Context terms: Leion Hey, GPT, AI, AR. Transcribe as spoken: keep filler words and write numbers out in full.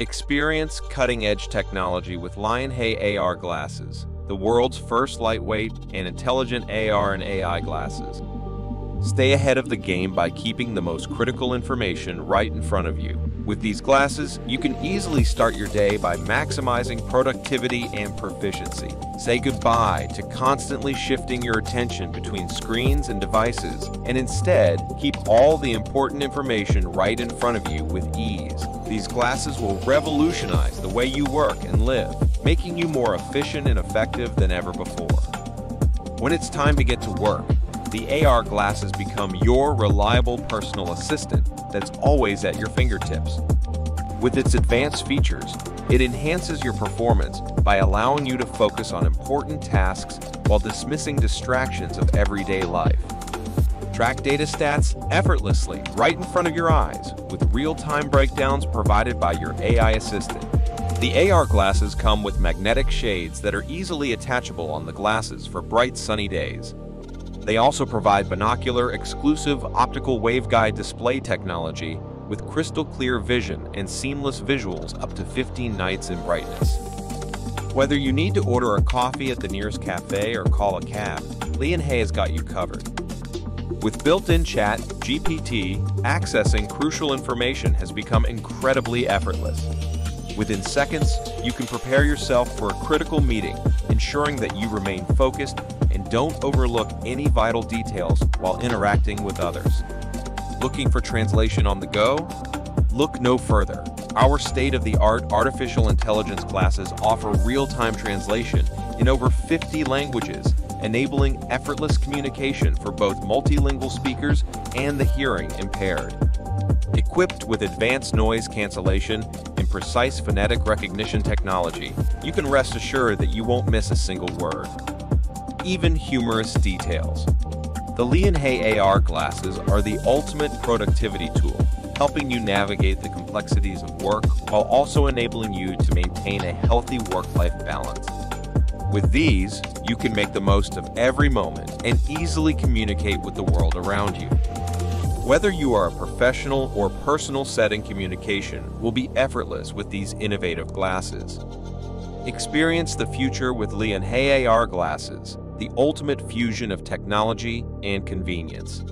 Experience cutting-edge technology with Leion Hey A R glasses, the world's first lightweight and intelligent A R and A I glasses. Stay ahead of the game by keeping the most critical information right in front of you. With these glasses, you can easily start your day by maximizing productivity and proficiency. Say goodbye to constantly shifting your attention between screens and devices, and instead, keep all the important information right in front of you with ease. These glasses will revolutionize the way you work and live, making you more efficient and effective than ever before. When it's time to get to work, the A R glasses become your reliable personal assistant that's always at your fingertips. With its advanced features, it enhances your performance by allowing you to focus on important tasks while dismissing distractions of everyday life. Track data stats effortlessly right in front of your eyes with real-time breakdowns provided by your A I assistant. The A R glasses come with magnetic shades that are easily attachable on the glasses for bright sunny days. They also provide binocular-exclusive optical waveguide display technology with crystal-clear vision and seamless visuals up to fifteen nights in brightness. Whether you need to order a coffee at the nearest cafe or call a cab, Leion Hey has got you covered. With built-in chat, G P T, accessing crucial information has become incredibly effortless. Within seconds, you can prepare yourself for a critical meeting, ensuring that you remain focused and don't overlook any vital details while interacting with others. Looking for translation on the go? Look no further. Our state-of-the-art artificial intelligence glasses offer real-time translation in over fifty languages, enabling effortless communication for both multilingual speakers and the hearing impaired. Equipped with advanced noise cancellation and precise phonetic recognition technology, you can rest assured that you won't miss a single word. Even humorous details. The Leion Hey A R glasses are the ultimate productivity tool, helping you navigate the complexities of work while also enabling you to maintain a healthy work-life balance. With these, you can make the most of every moment and easily communicate with the world around you. Whether you are a professional or personal setting, communication will be effortless with these innovative glasses. Experience the future with Leion Hey A R glasses, the ultimate fusion of technology and convenience.